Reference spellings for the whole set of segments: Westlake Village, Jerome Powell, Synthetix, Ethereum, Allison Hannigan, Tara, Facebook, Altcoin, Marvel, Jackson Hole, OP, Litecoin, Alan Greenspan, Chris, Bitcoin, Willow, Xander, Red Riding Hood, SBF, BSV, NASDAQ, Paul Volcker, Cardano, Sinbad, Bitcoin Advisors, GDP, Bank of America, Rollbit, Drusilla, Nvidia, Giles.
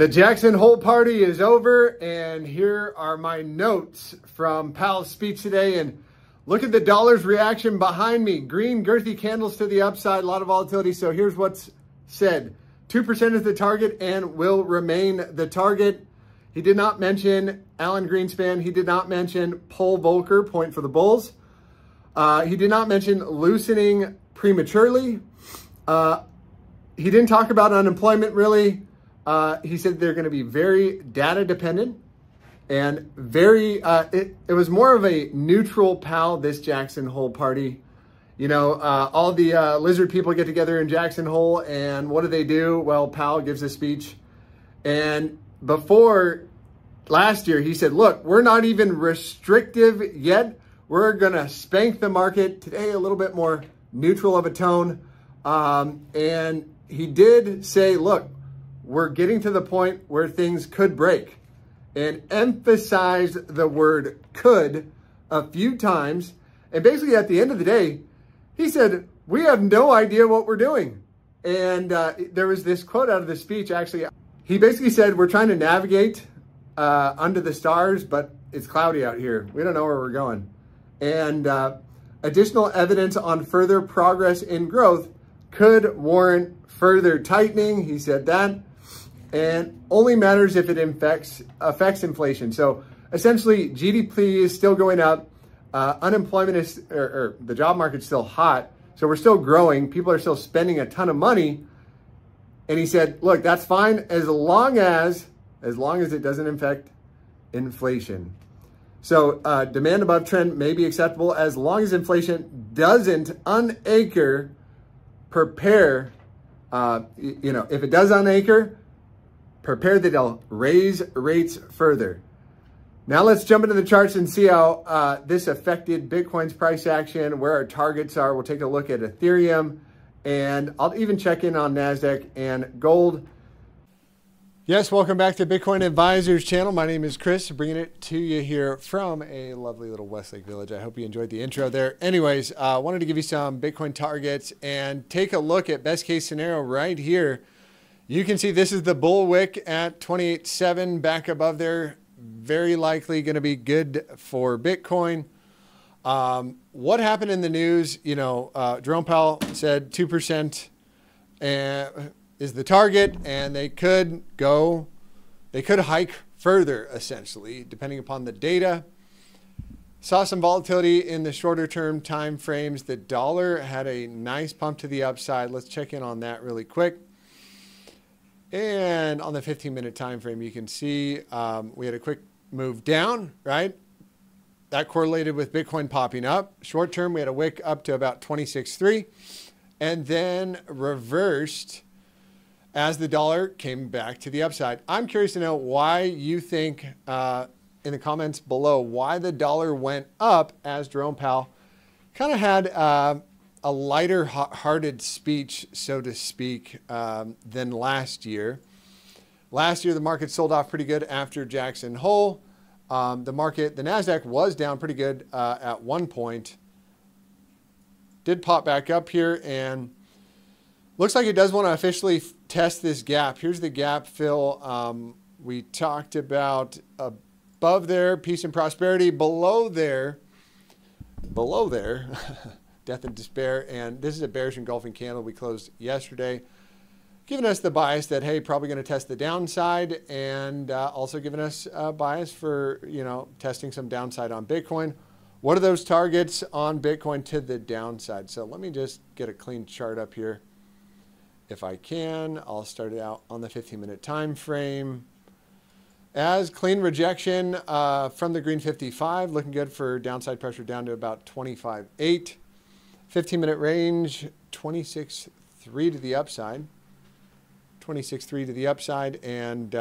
The Jackson Hole party is over, and here are my notes from Powell's speech today. And look at the dollar's reaction behind me. Green, girthy candles to the upside, a lot of volatility. So here's what's said. 2% is the target and will remain the target. He did not mention Alan Greenspan. He did not mention Paul Volcker, point for the bulls. He did not mention loosening prematurely. He didn't talk about unemployment, really. He said they're going to be very data dependent and very, it was more of a neutral Powell, this Jackson Hole party. You know, all the lizard people get together in Jackson Hole, and what do they do? Well, Powell gives a speech, and before last year, he said, look, we're not even restrictive yet. We're going to spank the market. Today, a little bit more neutral of a tone. And he did say, look, we're getting to the point where things could break, and emphasized the word could a few times. And basically at the end of the day, he said, we have no idea what we're doing. And there was this quote out of the speech, actually. He basically said, we're trying to navigate under the stars, but it's cloudy out here. We don't know where we're going. And additional evidence on further progress in growth could warrant further tightening. He said that. And only matters if it affects inflation. So essentially, GDP is still going up. Unemployment is, or the job market's still hot. So we're still growing. People are still spending a ton of money. And he said, look, that's fine as long as it doesn't affect inflation. So demand above trend may be acceptable as long as inflation doesn't unanchor, if it does unanchor, prepare that they'll raise rates further. Now let's jump into the charts and see how this affected Bitcoin's price action, where our targets are. We'll take a look at Ethereum, and I'll even check in on NASDAQ and gold. Yes, welcome back to Bitcoin Advisors channel. My name is Chris, bringing it to you here from a lovely little Westlake Village. I hope you enjoyed the intro there. Anyways, I wanted to give you some Bitcoin targets and take a look at best case scenario right here. You can see this is the bull wick at 28.7 back above there. Very likely going to be good for Bitcoin. What happened in the news? You know, Jerome Powell said 2% is the target, and they could hike further, essentially, depending upon the data. Saw some volatility in the shorter term time frames. The dollar had a nice pump to the upside. Let's check in on that really quick. And on the 15-minute time frame, you can see we had a quick move down, right? That correlated with Bitcoin popping up. Short term, we had a wick up to about 26.3, and then reversed as the dollar came back to the upside. I'm curious to know why you think, in the comments below, why the dollar went up as Jerome Powell kind of had a lighter hearted speech, so to speak, than last year. Last year, the market sold off pretty good after Jackson Hole. The NASDAQ was down pretty good at one point. Did pop back up here, and looks like it does want to officially test this gap. Here's the gap fill we talked about. Above there, peace and prosperity. Below there, death and despair. And this is a bearish engulfing candle we closed yesterday, giving us the bias that, hey, probably going to test the downside, and also giving us a bias for, you know, testing some downside on Bitcoin. What are those targets on Bitcoin to the downside? So let me just get a clean chart up here. If I can, I'll start it out on the 15-minute time frame. As clean rejection from the green 55, looking good for downside pressure down to about 25.8. 15-minute range, 26.3 to the upside. 26.3 to the upside, and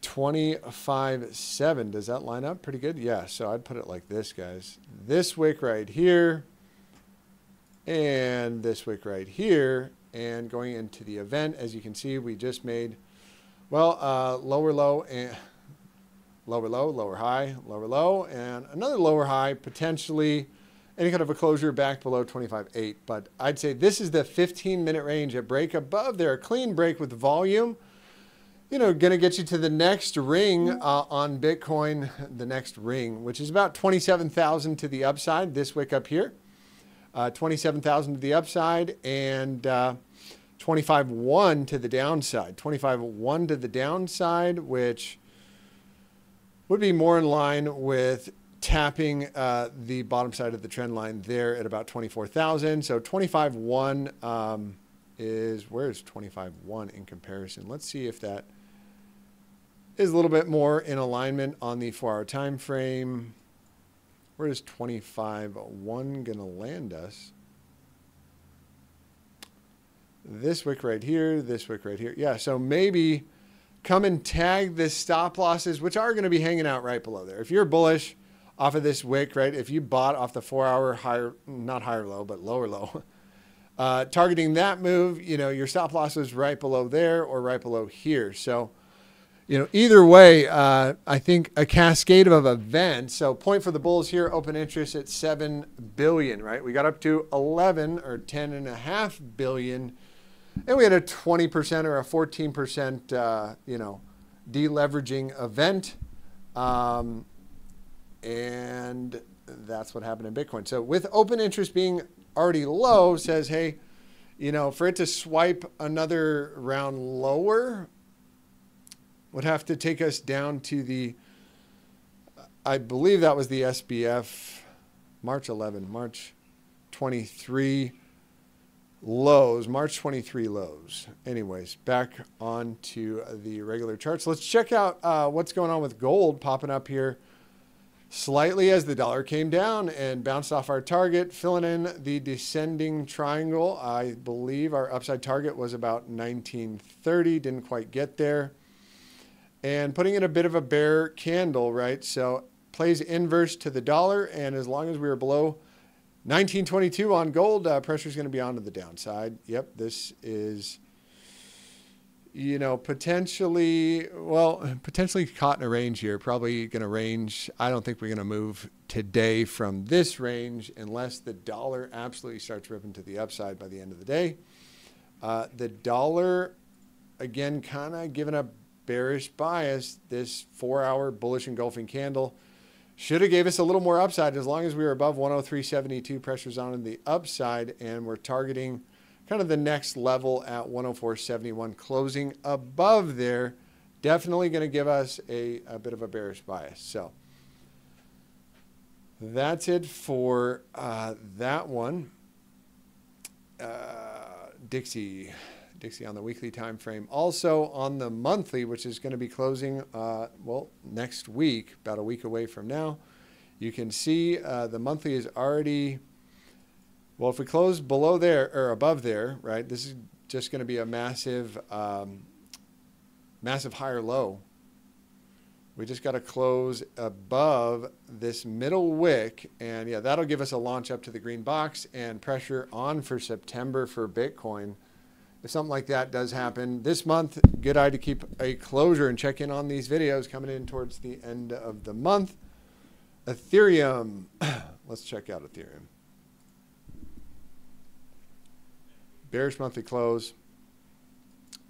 25.7. Does that line up pretty good? Yeah, so I'd put it like this, guys. This wick right here, and this wick right here, and going into the event, as you can see, we just made, well, lower low, and lower low, lower low, and another lower high, potentially any kind of a closure back below 25.8. But I'd say this is the 15-minute range, a break above there, a clean break with volume. you know, going to get you to the next ring on Bitcoin, the next ring, which is about 27,000 to the upside, this wick up here, 27,000 to the upside, and 25.1 to the downside, 25.1 to the downside, which would be more in line with tapping the bottom side of the trend line there at about 24,000. So 25.1 is, where is 25.1 in comparison? Let's see if that is a little bit more in alignment on the 4-hour time frame. Where is 25.1 gonna land us? This wick right here, this wick right here. Yeah, so maybe come and tag the stop losses, which are gonna be hanging out right below there. If you're bullish off of this wick, right? If you bought off the 4-hour higher, not higher low, but lower low, targeting that move, you know, your stop loss was right below there or right below here. So, you know, either way, I think a cascade of events. So point for the bulls here, open interest at 7 billion, right? We got up to 11 or 10.5 billion, and we had a 20% or a 14%, you know, deleveraging event. And that's what happened in Bitcoin. So with open interest being already low, says, hey, you know, for it to swipe another round lower would have to take us down to the, I believe that was the SBF March 11, March 23 lows, March 23 lows. Anyways, back onto the regular charts. Let's check out what's going on with gold popping up here slightly as the dollar came down and bounced off our target, filling in the descending triangle. I believe our upside target was about 1930, didn't quite get there. And putting in a bit of a bear candle, right? So plays inverse to the dollar, and as long as we are below 1922 on gold, pressure is going to be onto the downside. Yep, this is, you know, potentially, well, potentially caught in a range here, probably going to range. I don't think we're going to move today from this range unless the dollar absolutely starts ripping to the upside by the end of the day. The dollar, again, kind of giving a bearish bias. This 4-hour bullish engulfing candle should have gave us a little more upside. As long as we were above 103.72, pressure's on the upside, and we're targeting kind of the next level at 104.71, closing above there, definitely going to give us a bit of a bearish bias. So that's it for that one. Dixie on the weekly time frame. Also on the monthly, which is going to be closing, well, next week, about a week away from now. You can see the monthly is already... Well, if we close below there or above there, right, this is just going to be a massive, massive higher low. We just got to close above this middle wick. And yeah, that'll give us a launch up to the green box and pressure on for September for Bitcoin. If something like that does happen this month, good idea to keep a closure and check in on these videos coming in towards the end of the month. Ethereum. Let's check out Ethereum. Bearish monthly close.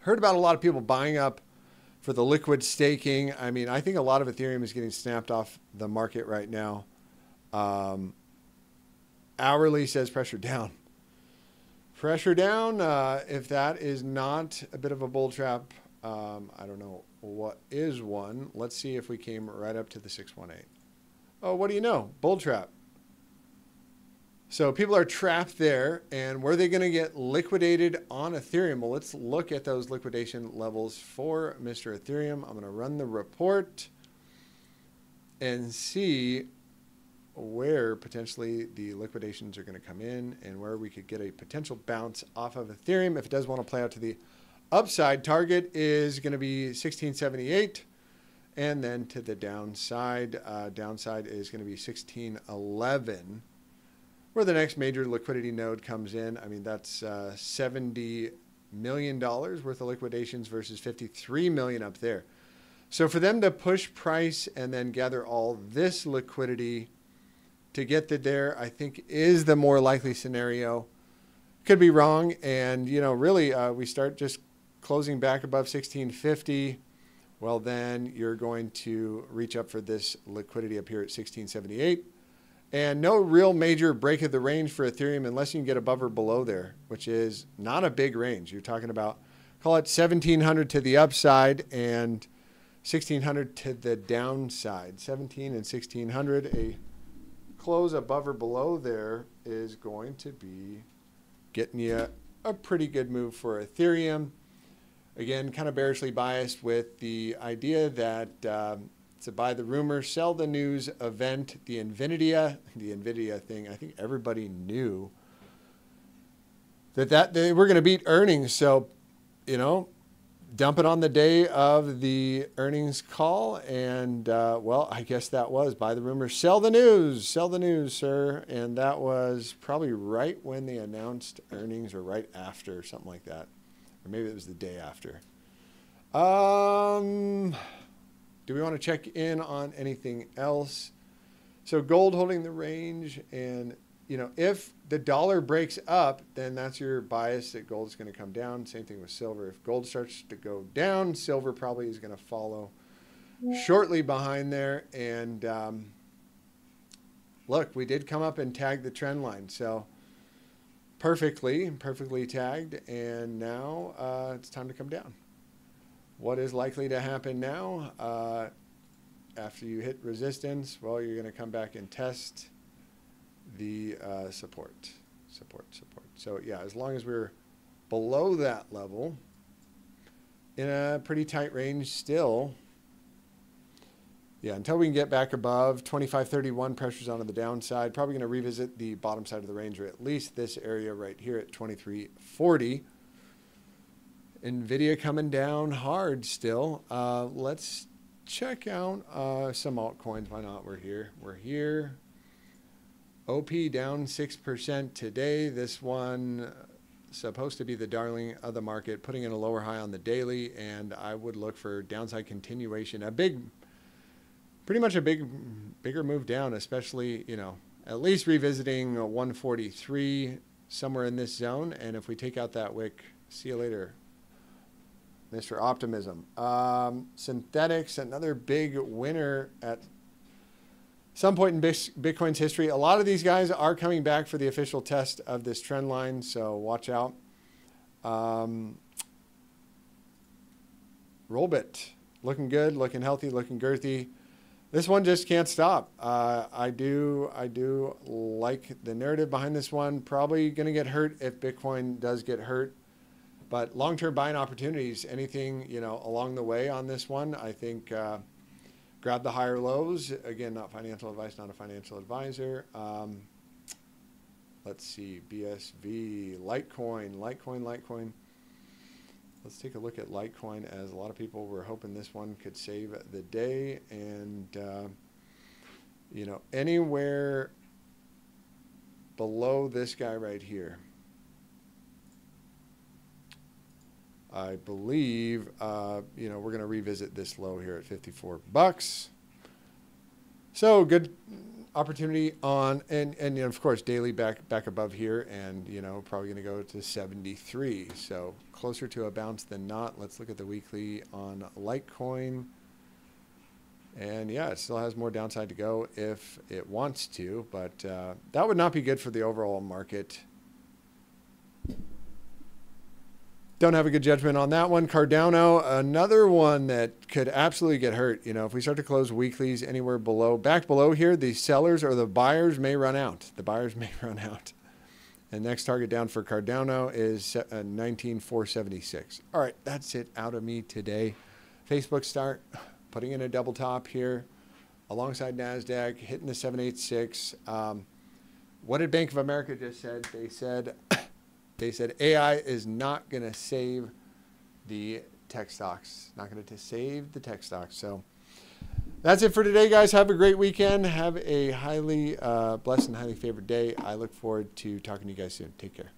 Heard about a lot of people buying up for the liquid staking. I mean, I think a lot of Ethereum is getting snapped off the market right now. Hourly says pressure down. Pressure down. If that is not a bit of a bull trap, I don't know what is one. Let's see if we came right up to the 618. Oh, what do you know? Bull trap. So people are trapped there, and were they going to get liquidated on Ethereum? Well, let's look at those liquidation levels for Mr. Ethereum. I'm going to run the report and see where potentially the liquidations are going to come in and where we could get a potential bounce off of Ethereum. If it does want to play out to the upside, target is going to be 1678. And then to the downside, downside is going to be 1611. Where the next major liquidity node comes in. I mean, that's $70 million worth of liquidations versus $53 million up there. So for them to push price and then gather all this liquidity to get to there, I think is the more likely scenario. Could be wrong. And, you know, really we start just closing back above 1650, well, then you're going to reach up for this liquidity up here at 1678. And no real major break of the range for Ethereum unless you can get above or below there, which is not a big range. You're talking about, call it 1700 to the upside and 1600 to the downside. 17 and 1600, a close above or below there is going to be getting you a pretty good move for Ethereum. Again, kind of bearishly biased with the idea that it's a buy the rumor, sell the news event. The Nvidia thing, I think everybody knew that they were going to beat earnings. So, you know, dump it on the day of the earnings call. And, well, I guess that was buy the rumor, sell the news, sir. And that was probably right when they announced earnings or right after, something like that. Or maybe it was the day after. Do we want to check in on anything else? So gold holding the range, and you know, if the dollar breaks up, then that's your bias that gold is going to come down. Same thing with silver. If gold starts to go down, silver probably is going to follow shortly behind there. And look, we did come up and tag the trend line. So perfectly tagged, and now it's time to come down. What is likely to happen now after you hit resistance? Well, you're going to come back and test the support. So yeah, as long as we're below that level in a pretty tight range still, yeah, until we can get back above 2531, pressures onto the downside. Probably going to revisit the bottom side of the range, or at least this area right here at 2340. Nvidia coming down hard still. Let's check out some altcoins. Why not? We're here. We're here. OP down 6% today. This one supposed to be the darling of the market, putting in a lower high on the daily, and I would look for downside continuation. Pretty much a bigger move down, especially, you know, at least revisiting 143 somewhere in this zone. And if we take out that wick, see you later, Mr. Optimism. Synthetix, another big winner at some point in Bitcoin's history. A lot of these guys are coming back for the official test of this trend line, so watch out. Rollbit, looking good, looking healthy, looking girthy. This one just can't stop. I do like the narrative behind this one. Probably going to get hurt if Bitcoin does get hurt, but long-term buying opportunities, anything, you know, along the way on this one, I think grab the higher lows. Again, not financial advice, not a financial advisor. Let's see, BSV, Litecoin. Let's take a look at Litecoin, as a lot of people were hoping this one could save the day. And, you know, anywhere below this guy right here, I believe, you know, we're going to revisit this low here at 54 bucks. So good opportunity on, and you know, of course, daily back above here, and you know, probably going to go to 73, so closer to a bounce than not. Let's look at the weekly on Litecoin, and yeah, it still has more downside to go if it wants to, but that would not be good for the overall market. Don't have a good judgment on that one. Cardano, another one that could absolutely get hurt. You know, if we start to close weeklies anywhere below, back below here, the sellers or the buyers may run out. The buyers may run out. And next target down for Cardano is 19,476. All right, that's it out of me today. Facebook start putting in a double top here alongside NASDAQ, hitting the 786. What did Bank of America just said? They said AI is not going to save the tech stocks. Not going to save the tech stocks. So that's it for today, guys. Have a great weekend. Have a highly blessed and highly favored day. I look forward to talking to you guys soon. Take care.